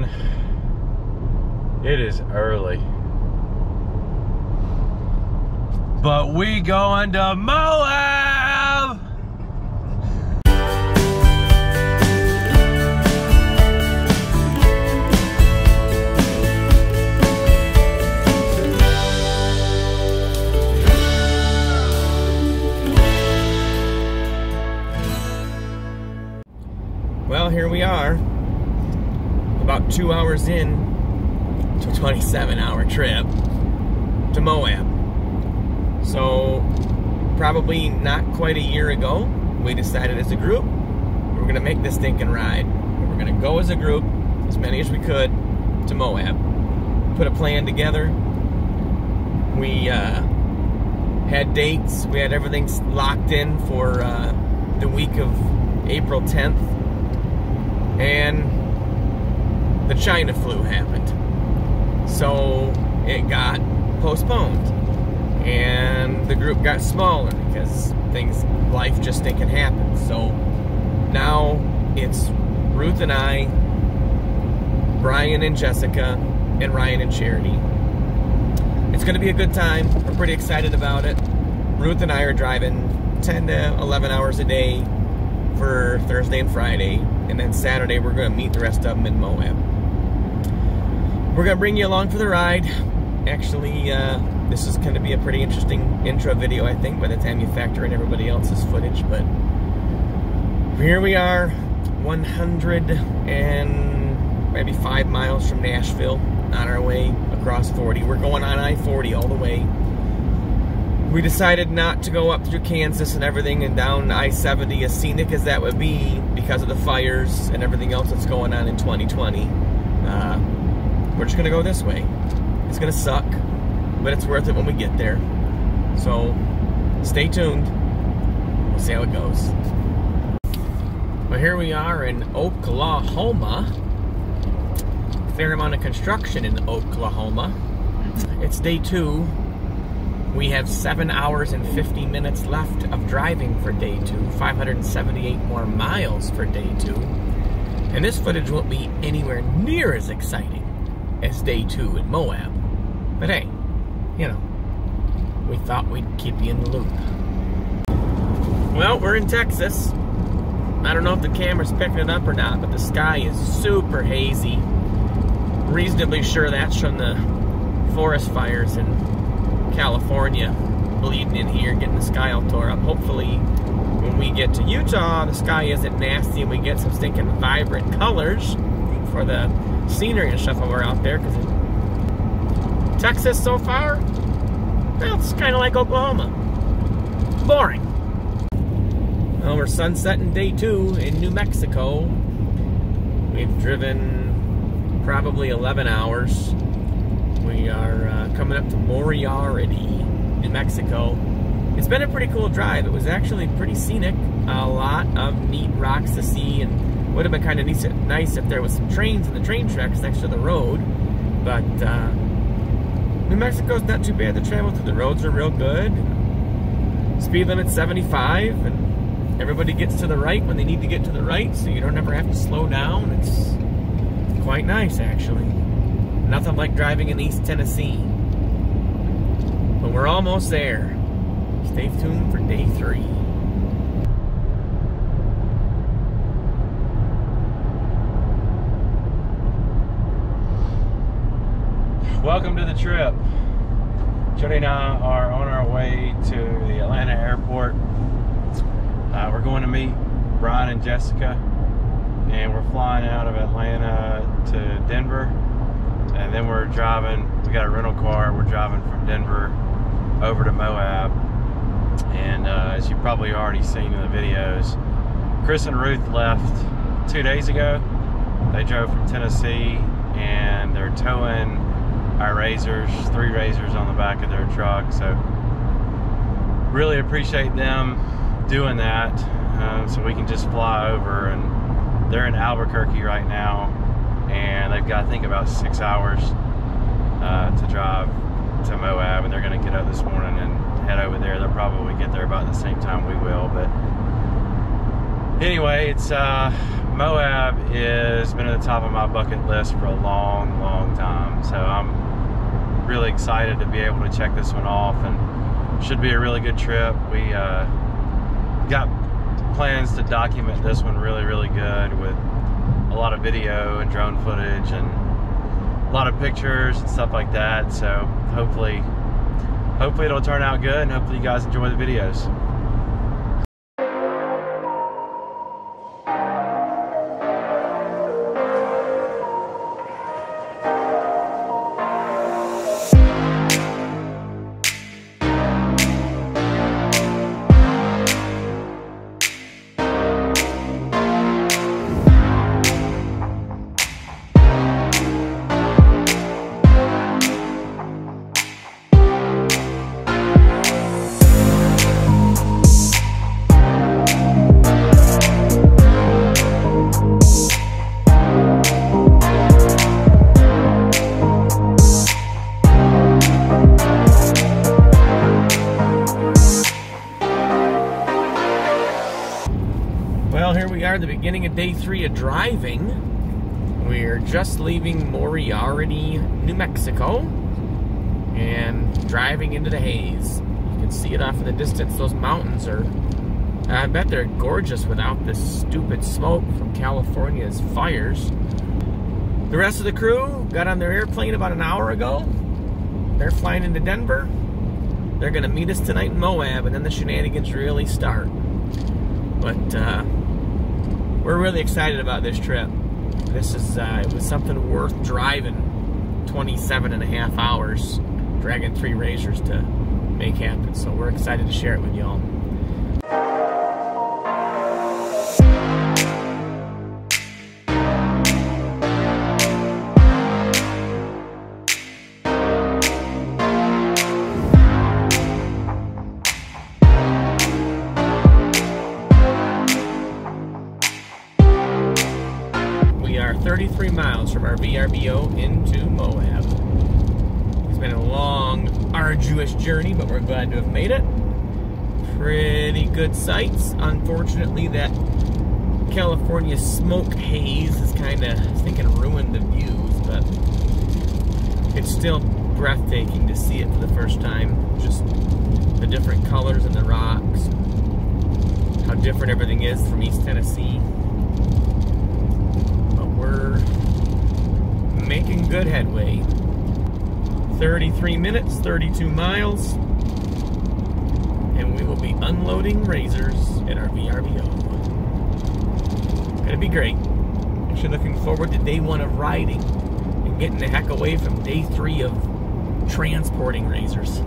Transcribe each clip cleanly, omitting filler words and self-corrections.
man, it is early, but we going to Moab. Well, here we are, about 2 hours in to a 27-hour trip to Moab. So probably not quite a year ago, we decided as a group, we're going to make this stinking ride. We're going to go as a group, as many as we could, to Moab. Put a plan together. We had dates. We had everything locked in for the week of April 10th. And the China flu happened, so it got postponed, and the group got smaller because life just didn't happen. So now it's Ruth and I, Brian and Jessica, and Ryan and Charity. It's going to be a good time. We're pretty excited about it. Ruth and I are driving 10 to 11 hours a day for Thursday and Friday. And then Saturday, we're going to meet the rest of them in Moab. We're going to bring you along for the ride. Actually, this is going to be a pretty interesting intro video, I think, by the time you factor in everybody else's footage. But here we are, 100 and maybe 5 miles from Nashville, on our way across 40. We're going on I-40 all the way. We decided not to go up through Kansas and everything and down I-70, as scenic as that would be, because of the fires and everything else that's going on in 2020. We're just going to go this way. It's going to suck, but it's worth it when we get there. So stay tuned. We'll see how it goes. Well, here we are in Oklahoma. Fair amount of construction in Oklahoma. It's day 2. We have 7 hours and 50 minutes left of driving for day 2, 578 more miles for day 2. And this footage won't be anywhere near as exciting as day 2 in Moab. But hey, you know, we thought we'd keep you in the loop. Well, we're in Texas. I don't know if the camera's picking it up or not, but the sky is super hazy. Reasonably sure that's from the forest fires and California bleeding in here, getting the sky all tore up. Hopefully when we get to Utah, the sky isn't nasty and we get some stinking vibrant colors for the scenery and stuff while we're out there, because Texas so far, well, it's kind of like Oklahoma. Boring. Well, we're sunsetting day 2 in New Mexico. We've driven probably 11 hours. We are coming up to Moriarty, New Mexico. It's been a pretty cool drive. It was actually pretty scenic. A lot of neat rocks to see, and would have been kind of nice if there was some trains in the train tracks next to the road. But New Mexico's not too bad to travel through. The roads are real good. Speed limit's 75, and everybody gets to the right when they need to get to the right, so you don't ever have to slow down. It's quite nice, actually. Nothing like driving in East Tennessee. But we're almost there. Stay tuned for day 3. Welcome to the trip. Jody and I are on our way to the Atlanta airport. We're going to meet Brian and Jessica, and we're flying out of Atlanta to Denver. And then we're driving, we got a rental car, we're driving from Denver over to Moab. And as you've probably already seen in the videos, Chris and Ruth left 2 days ago. They drove from Tennessee, and they're towing our razors, 3 razors on the back of their truck. So really appreciate them doing that, so we can just fly over. And they're in Albuquerque right now, and they've got, I think, about 6 hours to drive to Moab, and they're going to get up this morning and head over there. They'll probably get there about the same time we will, but Anyway, it's Moab has been at the top of my bucket list for a long, long time. So I'm really excited to be able to check this one off, and should be a really good trip. We got plans to document this one really, really good with a lot of video and drone footage and a lot of pictures and stuff like that. So hopefully it'll turn out good, and hopefully you guys enjoy the videos. The beginning of day 3 of driving. We're just leaving Moriarty, New Mexico, and driving into the haze. You can see it off in the distance. Those mountains are, I bet they're gorgeous without this stupid smoke from California's fires. The rest of the crew got on their airplane about an hour ago. They're flying into Denver. They're gonna meet us tonight in Moab, and then the shenanigans really start. But we're really excited about this trip. This is, it was something worth driving 27 and a half hours, dragging 3 razors to make happen. So we're excited to share it with y'all. We are 33 miles from our VRBO into Moab. It's been a long, arduous journey, but we're glad to have made it. Pretty good sights. Unfortunately, that California smoke haze is kind of thinking ruined the views, but it's still breathtaking to see it for the first time. Just the different colors and the rocks, how different everything is from East Tennessee. We're making good headway. 33 minutes, 32 miles, and we will be unloading razors at our VRBO. It's gonna be great. Actually looking forward to day 1 of riding and getting the heck away from day 3 of transporting razors.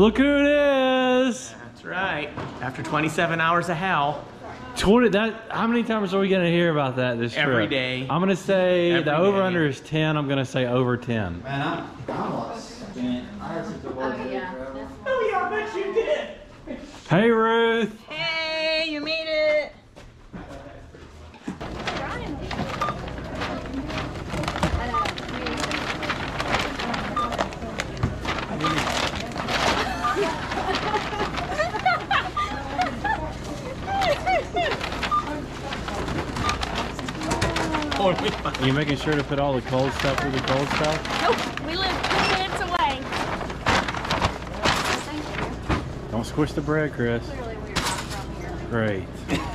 Look who it is. That's right. After 27 hours of howl. How many times are we going to hear about that this trip? Every day. I'm going to say the over-under is 10. I'm going to say over 10. Man, I'm lost. Oh, yeah, I bet you did. Hey, Ruth. Hey, you made it. Are you making sure to put all the cold stuff with the cold stuff? Nope, we live 2 minutes away. Thank you. Don't squish the bread, Chris. Clearly we are not from here. Great.